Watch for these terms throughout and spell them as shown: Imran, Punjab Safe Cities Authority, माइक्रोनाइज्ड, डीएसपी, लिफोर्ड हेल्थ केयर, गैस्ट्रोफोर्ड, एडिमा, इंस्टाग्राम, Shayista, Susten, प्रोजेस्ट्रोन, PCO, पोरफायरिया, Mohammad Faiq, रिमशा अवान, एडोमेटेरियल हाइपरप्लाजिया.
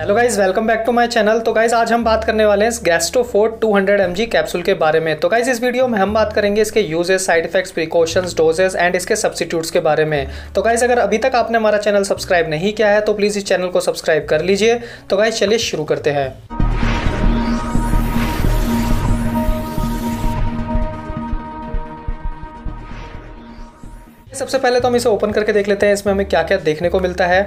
Hello guys, welcome back to my channel. तो guys आज हम बात करने वाले हैं इस गैस्ट्रोफोर्ड 200 mg कैप्सूल के बारे में। तो गाइज इस वीडियो में हम बात करेंगे इसके uses, side effects, precautions, doses and इसके सब्सिट्यूट्स के बारे में। तो गाइज अगर अभी तक आपने हमारा चैनल सब्सक्राइब नहीं किया है तो प्लीज़ इस चैनल को सब्सक्राइब कर लीजिए। तो गाइज चलिए शुरू करते हैं। सबसे पहले तो हम इसे ओपन करके देख लेते हैं इसमें हमें क्या क्या देखने को मिलता है।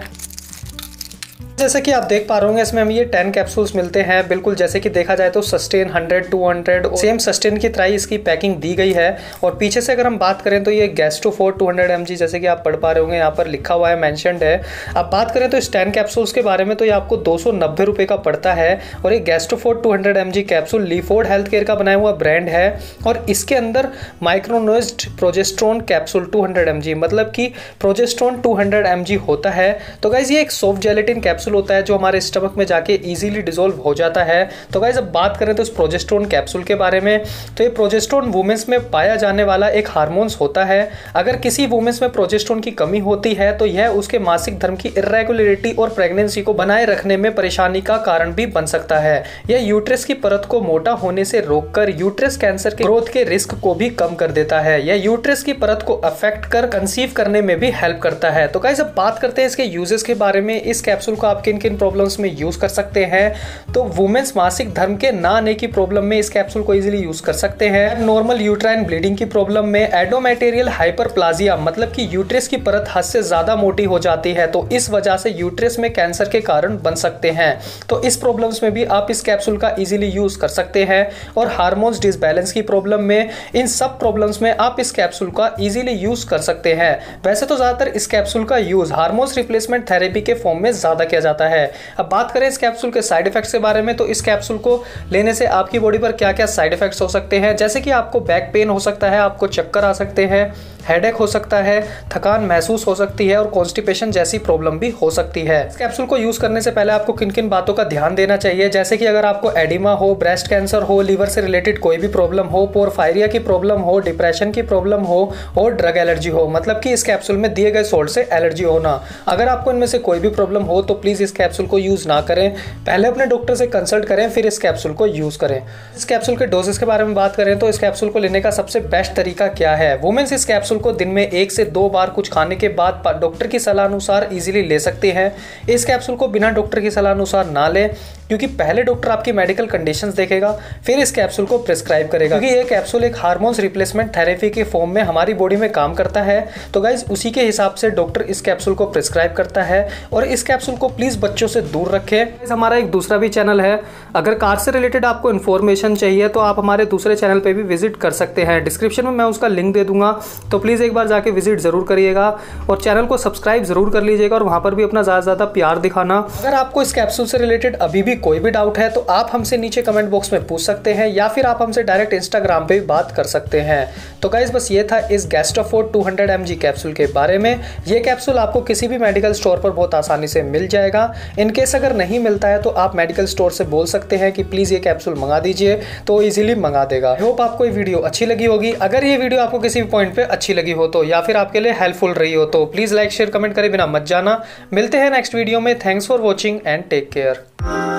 जैसे कि आप देख पा रहे होंगे इसमें हमें ये 10 कैप्सूल्स मिलते हैं। बिल्कुल जैसे कि देखा जाए तो सस्टेन 100, 200 सेम सस्टेन की तरह इसकी पैकिंग दी गई है। और पीछे से अगर हम बात करें तो ये गैस्ट्रोफोर्ड 200 mg जैसे कि आप पढ़ पा रहे होंगे यहाँ पर लिखा हुआ है, मैंशनड है। आप बात करें तो इस 10 कैप्सूल्स के बारे में तो ये आपको 290 रुपये का पड़ता है। और ये गैस्ट्रोफोर्ड 200 mg capsule लिफोर्ड हेल्थ केयर का बनाया हुआ ब्रांड है। और इसके अंदर माइक्रोनाइज्ड प्रोजेस्ट्रोन कैप्सूल 200 mg मतलब कि प्रोजेस्ट्रोन 200 mg होता है। तो गाइज ये एक सॉफ्ट जेलेटिन कैप्सूल होता है जो हमारे स्टमक में जाके इजीली डिसॉल्व हो जाता है। तो गाइस अब बात करें तो इस प्रोजेस्ट्रोन कैप्सूल के बारे में, तो ये प्रोजेस्ट्रोन वुमेन्स में पाया जाने वाला एक हार्मोन्स होता है। अगर किसी वुमेन्स में प्रोजेस्ट्रोन की कमी होती है तो यह उसके मासिक धर्म की इरेगुलरिटी और प्रेगनेंसी को बनाए रखने में परेशानी का कारण भी बन सकता है। यह यूट्रस की परत को मोटा होने से रोककर यूट्रस कैंसर के ग्रोथ के रिस्क को भी कम कर देता है। यह यूट्रस की परत को अफेक्ट कर कंसीव करने में भी हेल्प करता है। तो गाइस अब बात करते हैं इसके यूजेस के बारे में। इस कैप्सूल को आप किन किन प्रॉब्लम्स में यूज़ कर सकते हैं, तो वुमेन्स मासिक धर्म के ना आने की प्रॉब्लम में इस कैप्सूल को इजीली यूज़ कर सकते हैं। नॉर्मल यूट्राइन ब्लीडिंग की प्रॉब्लम में, एडोमेटेरियल हाइपरप्लाजिया मतलब कि यूट्रस की परत हद से ज़्यादा मोटी हो जाती है तो इस वजह से यूट्रस में कैंसर के कारण बन सकते हैं, तो इस प्रॉब्लम्स में भी आप इस कैप्सूल का ईजिली यूज़ कर सकते हैं। और हार्मोन्स डिसबैलेंस की प्रॉब्लम में, इन सब प्रॉब्लम्स में आप इस कैप्सूल का ईजिली यूज़ कर सकते हैं। वैसे तो ज़्यादातर इस कैप्सूल का यूज़ हार्मोन्स रिप्लेसमेंट थेरेपी के फॉर्म में ज़्यादा किया जाता है। अब बात करें इस कैप्सूल के साइड इफेक्ट्स के बारे में, तो इस कैप्सूल को लेने से आपकी बॉडी पर क्या क्या साइड इफेक्ट्स हो सकते हैं, जैसे कि आपको बैक पेन हो सकता है, आपको चक्कर आ सकते हैं, हेडेक हो सकता है, थकान महसूस हो सकती है और कॉन्स्टिपेशन जैसी प्रॉब्लम भी हो सकती है। इस कैप्सूल को यूज़ करने से पहले आपको किन किन बातों का ध्यान देना चाहिए, जैसे कि अगर आपको एडिमा हो, ब्रेस्ट कैंसर हो, लीवर से रिलेटेड कोई भी प्रॉब्लम हो, पोरफायरिया की प्रॉब्लम हो, डिप्रेशन की प्रॉब्लम हो और ड्रग एलर्जी हो मतलब कि इस कैप्सूल में दिए गए सॉल्ट से एलर्जी होना, अगर आपको इनमें से कोई भी प्रॉब्लम हो तो प्लीज़ इस कैप्सूल को यूज़ ना करें। पहले अपने डॉक्टर से कंसल्ट करें फिर इस कैप्सूल को यूज़ करें। इस कैप्सूल के डोजेस के बारे में बात करें तो इस कैप्सूल को लेने का सबसे बेस्ट तरीका क्या है। वुमेन्स इस कैप्सूल को दिन में 1 से 2 बार कुछ खाने के बाद डॉक्टर की सलाह अनुसार इजीली ले सकते हैं। इस कैप्सूल को बिना डॉक्टर की सलाह अनुसार ना लें क्योंकि पहले डॉक्टर आपकी मेडिकल कंडीशंस देखेगा फिर इस कैप्सूल को प्रिस्क्राइब करेगा, क्योंकि ये कैप्सूल एक हार्मोन्स रिप्लेसमेंट थेरेपी के फॉर्म में हमारी बॉडी में काम करता है। तो गाइज उसी के हिसाब से डॉक्टर इस कैप्सूल को प्रिस्क्राइब करता है। और इस कैप्सूल को प्लीज़ बच्चों से दूर रखें। हमारा एक दूसरा भी चैनल है, अगर कार्ड से रिलेटेड आपको इन्फॉर्मेशन चाहिए तो आप हमारे दूसरे चैनल पर भी विजिट कर सकते हैं। डिस्क्रिप्शन में मैं उसका लिंक दे दूंगा, तो प्लीज़ एक बार जाके विजिट ज़रूर करिएगा और चैनल को सब्सक्राइब ज़रूर कर लीजिएगा और वहाँ पर भी अपना ज़्यादा से ज़्यादा प्यार दिखाना। अगर आपको इस कैप्सूल से रिलेटेड अभी भी कोई भी डाउट है तो आप हमसे नीचे कमेंट बॉक्स में पूछ सकते हैं या फिर आप हमसे डायरेक्ट इंस्टाग्राम पे भी बात कर सकते हैं। तो गाइज बस ये था इस गैस्ट्रोफोर्ड 200 mg कैप्सूल के बारे में। ये कैप्सूल आपको किसी भी मेडिकल स्टोर पर बहुत आसानी से मिल जाएगा। इनकेस अगर नहीं मिलता है तो आप मेडिकल स्टोर से बोल सकते हैं कि प्लीज़ ये कैप्सूल मंगा दीजिए तो ईजिली मंगा देगा। आई होप आपको ये वीडियो अच्छी लगी होगी। अगर ये वीडियो आपको किसी भी पॉइंट पर अच्छी लगी हो तो या फिर आपके लिए हेल्पफुल रही हो तो प्लीज़ लाइक शेयर कमेंट करे बिना मत जाना। मिलते हैं नेक्स्ट वीडियो में। Thanks for watching and take care.